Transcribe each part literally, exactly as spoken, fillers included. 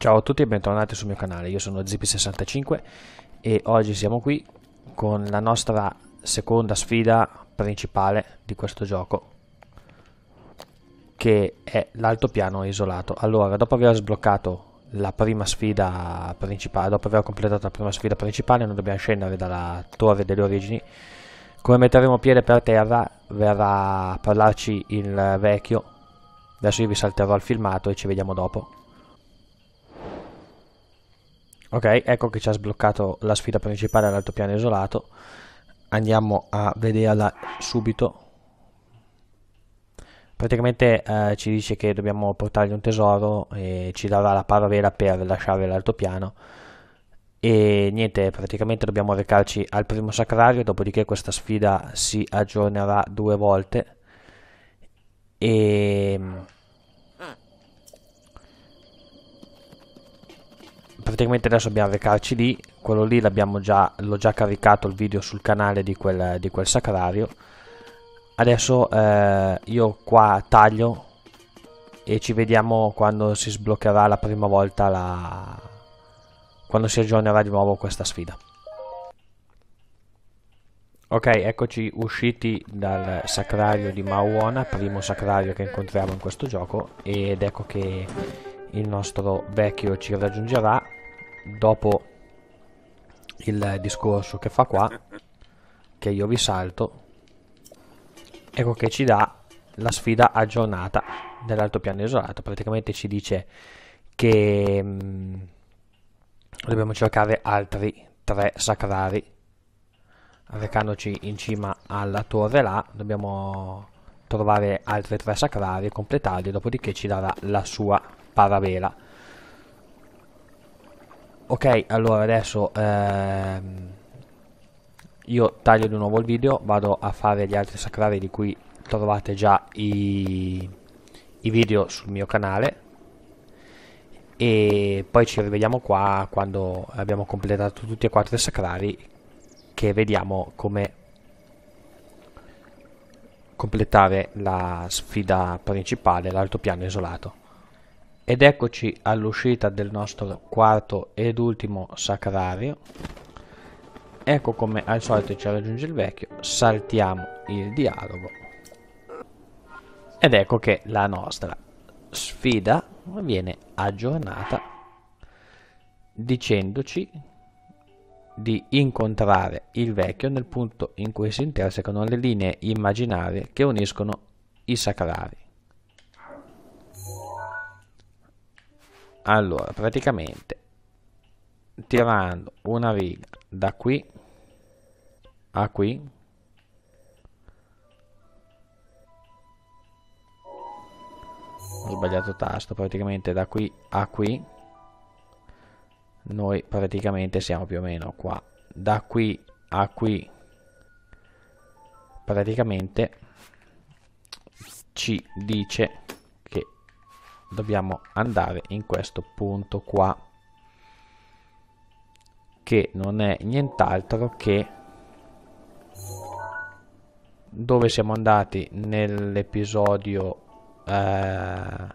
Ciao a tutti e bentornati sul mio canale, io sono Zippy sessantacinque e oggi siamo qui con la nostra seconda sfida principale di questo gioco, che è l'altopiano isolato. Allora, dopo aver sbloccato la prima sfida principale, dopo aver completato la prima sfida principale, noi dobbiamo scendere dalla Torre delle Origini. Come metteremo piede per terra verrà a parlarci il vecchio. Adesso io vi salterò il filmato e ci vediamo dopo. Ok, ecco che ci ha sbloccato la sfida principale all'altopiano isolato. Andiamo a vederla subito. Praticamente eh, ci dice che dobbiamo portargli un tesoro e ci darà la paravela per lasciare l'altopiano. E niente, praticamente dobbiamo recarci al primo sacrario, dopodiché questa sfida si aggiornerà due volte. E... praticamente adesso dobbiamo recarci lì. Quello lì l'abbiamo già, l'ho già caricato il video sul canale di quel, di quel sacrario. Adesso eh, io qua taglio e ci vediamo quando si sbloccherà la prima volta la... quando si aggiornerà di nuovo questa sfida. Ok, eccoci usciti dal sacrario di Mawona, primo sacrario che incontriamo in questo gioco, ed ecco che il nostro vecchio ci raggiungerà dopo il discorso che fa qua, che io vi salto. Ecco che ci dà la sfida aggiornata dell'altopiano isolato. Praticamente ci dice che mh, dobbiamo cercare altri tre sacrari, recandoci in cima alla torre là. Dobbiamo trovare altri tre sacrari, completarli, dopodiché ci darà la sua paravela. Ok, allora adesso ehm, io taglio di nuovo il video, vado a fare gli altri sacrari di cui trovate già i, i video sul mio canale, e poi ci rivediamo qua quando abbiamo completato tutti e quattro i sacrari, che vediamo come completare la sfida principale, l'altopiano isolato. Ed eccoci all'uscita del nostro quarto ed ultimo sacrario. Ecco come al solito ci raggiunge il vecchio, saltiamo il dialogo ed ecco che la nostra sfida viene aggiornata dicendoci di incontrare il vecchio nel punto in cui si intersecano le linee immaginarie che uniscono i sacrari. Allora, praticamente tirando una riga da qui a qui ho sbagliato tasto, praticamente da qui a qui noi praticamente siamo più o meno qua, da qui a qui praticamente ci dice che dobbiamo andare in questo punto qua, che non è nient'altro che dove siamo andati nell'episodio eh,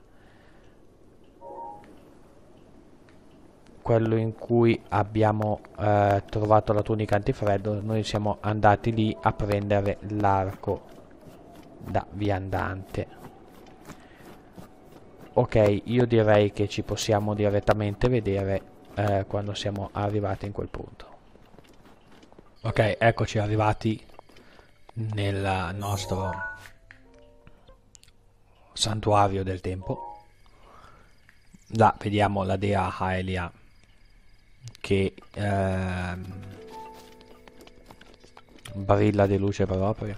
quello in cui abbiamo eh, trovato la tunica antifreddo. Noi siamo andati lì a prendere l'arco da viandante. Ok, io direi che ci possiamo direttamente vedere Eh, quando siamo arrivati in quel punto. Ok, eccoci arrivati nel nostro santuario del tempo. Là vediamo la dea Hylia che eh, brilla di luce propria.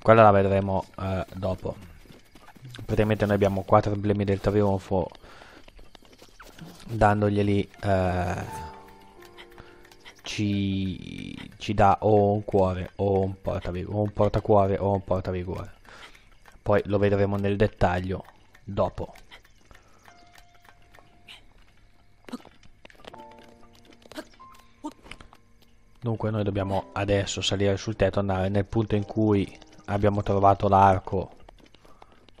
Quella la vedremo eh, dopo. Praticamente noi abbiamo quattro emblemi del trionfo, dandoglieli eh, ci, ci dà o un cuore o un portavigore, o un portacuore o un portavigore. Poi lo vedremo nel dettaglio dopo. Dunque noi dobbiamo adesso salire sul tetto, andare nel punto in cui abbiamo trovato l'arco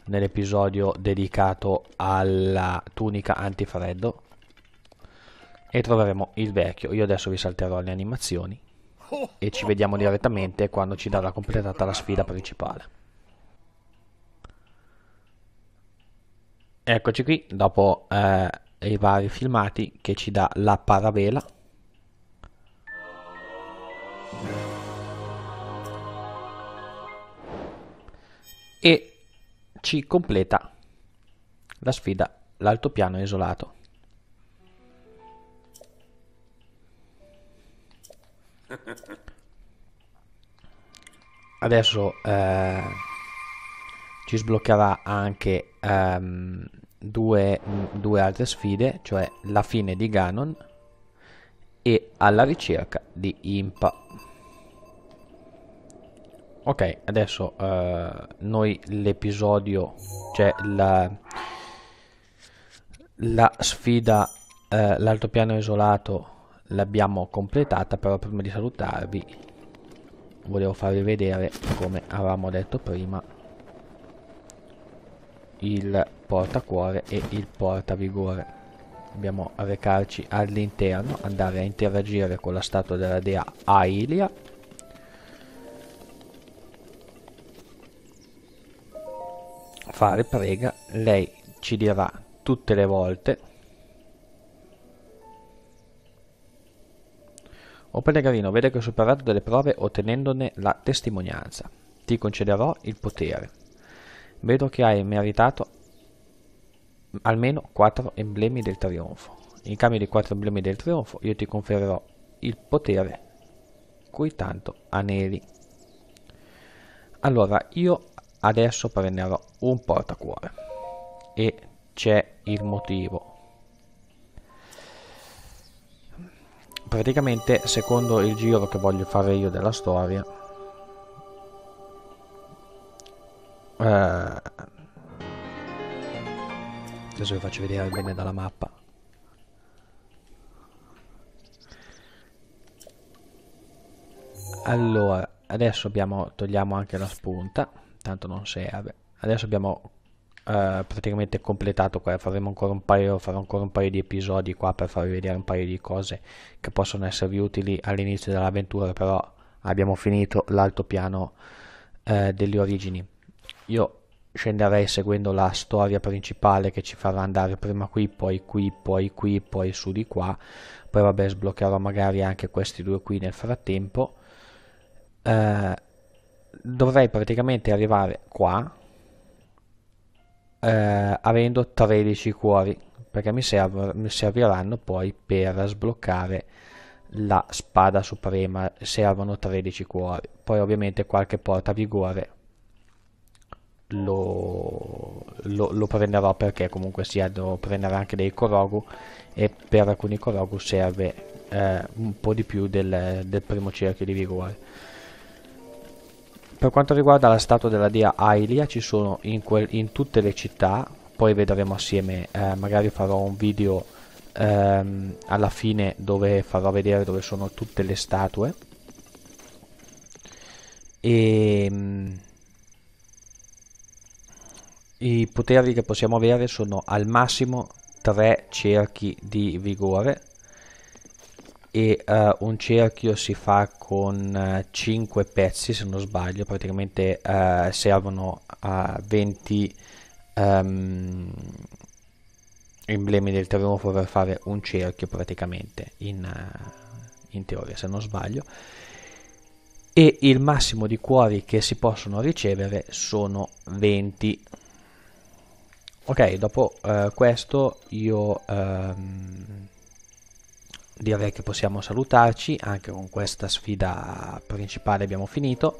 nell'episodio dedicato alla tunica antifreddo, e troveremo il vecchio. Io adesso vi salterò le animazioni e ci vediamo direttamente quando ci darà completata la sfida principale. Eccoci qui dopo eh, i vari filmati che ci dà la paravela. E ci completa la sfida l'altopiano isolato. Adesso eh, ci sbloccherà anche ehm, due, due altre sfide, cioè la fine di Ganon e alla ricerca di Impa. Ok, adesso eh, noi l'episodio, cioè la, la sfida, eh, l'altopiano isolato l'abbiamo completata, però prima di salutarvi volevo farvi vedere, come avevamo detto prima, il portacuore e il portavigore. Dobbiamo recarci all'interno, andare a interagire con la statua della dea Hylia. Fare prega, lei ci dirà tutte le volte: o pellegrino, vede che ho superato delle prove ottenendone la testimonianza, ti concederò il potere. Vedo che hai meritato almeno quattro emblemi del trionfo. In cambio di quattro emblemi del trionfo io ti conferirò il potere cui tanto aneli. Allora, io adesso prenderò un portacuore e c'è il motivo. Praticamente, secondo il giro che voglio fare io della storia, eh, adesso vi faccio vedere bene dalla mappa. Allora, adesso abbiamo, togliamo anche la spunta, tanto non serve. Adesso abbiamo eh, praticamente completato qua. Faremo ancora un paio, farò ancora un paio di episodi qua per farvi vedere un paio di cose che possono esservi utili all'inizio dell'avventura, però abbiamo finito l'altopiano eh, delle origini. Io scenderei seguendo la storia principale che ci farà andare prima qui, poi qui, poi qui, poi su di qua. Poi vabbè, sbloccherò magari anche questi due qui nel frattempo. Eh, dovrei praticamente arrivare qua eh, avendo tredici cuori, perché mi, serv mi serviranno poi per sbloccare la spada suprema. Servono tredici cuori, poi ovviamente qualche portavigore lo, lo, lo prenderò, perché comunque sia devo prendere anche dei Korogu, e per alcuni Korogu serve eh, un po' di più del, del primo cerchio di vigore. Per quanto riguarda la statua della dea Hylia, ci sono in, quel, in tutte le città, poi vedremo assieme, eh, magari farò un video ehm, alla fine dove farò vedere dove sono tutte le statue. E, mh, i poteri che possiamo avere sono al massimo tre cerchi di vigore, e uh, un cerchio si fa con uh, cinque pezzi, se non sbaglio. Praticamente uh, servono a uh, venti um, emblemi del trionfo per fare un cerchio, praticamente, in, uh, in teoria, se non sbaglio. E il massimo di cuori che si possono ricevere sono venti. Ok, dopo uh, questo io um, direi che possiamo salutarci, anche con questa sfida principale abbiamo finito,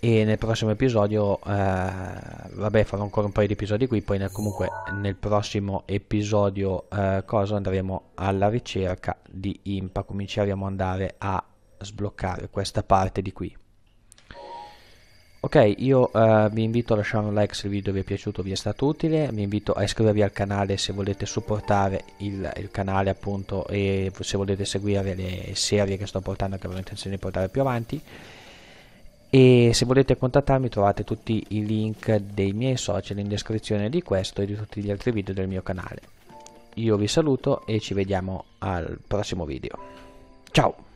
e nel prossimo episodio eh, vabbè, farò ancora un paio di episodi qui, poi nel, comunque nel prossimo episodio eh, cosa andremo alla ricerca di Impa, cominceremo ad andare a sbloccare questa parte di qui. Ok, io uh, vi invito a lasciare un like se il video vi è piaciuto, vi è stato utile, vi invito a iscrivervi al canale se volete supportare il, il canale, appunto, e se volete seguire le serie che sto portando, che avevo intenzione di portare più avanti, e se volete contattarmi trovate tutti i link dei miei social in descrizione di questo e di tutti gli altri video del mio canale. Io vi saluto e ci vediamo al prossimo video. Ciao!